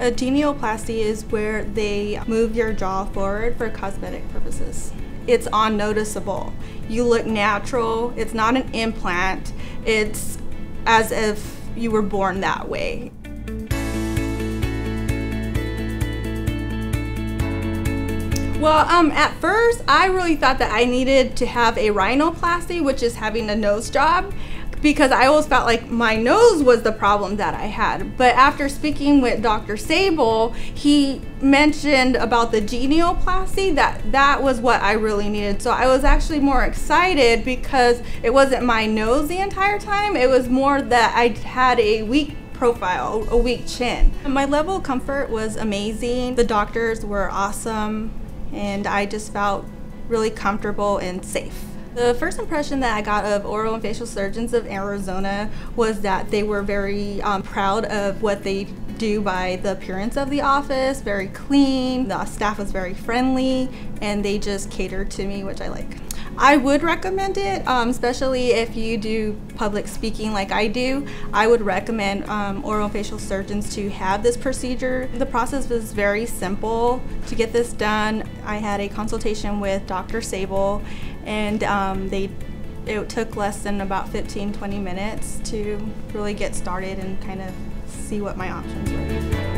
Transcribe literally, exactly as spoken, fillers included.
A genioplasty is where they move your jaw forward for cosmetic purposes. It's unnoticeable. You look natural. It's not an implant. It's as if you were born that way. Well, um, at first, I really thought that I needed to have a rhinoplasty, which is having a nose job, because I always felt like my nose was the problem that I had. But after speaking with Doctor Sable, he mentioned about the genioplasty, that that was what I really needed. So I was actually more excited because it wasn't my nose the entire time. It was more that I had a weak profile, a weak chin. My level of comfort was amazing. The doctors were awesome, and I just felt really comfortable and safe. The first impression that I got of Oral and Facial Surgeons of Arizona was that they were very um, proud of what they do by the appearance of the office, very clean, the staff was very friendly, and they just catered to me, which I like. I would recommend it, um, especially if you do public speaking like I do. I would recommend um, oral and facial surgeons to have this procedure. The process was very simple to get this done. I had a consultation with Doctor Sable, and um, they, it took less than about fifteen, twenty minutes to really get started and kind of see what my options were.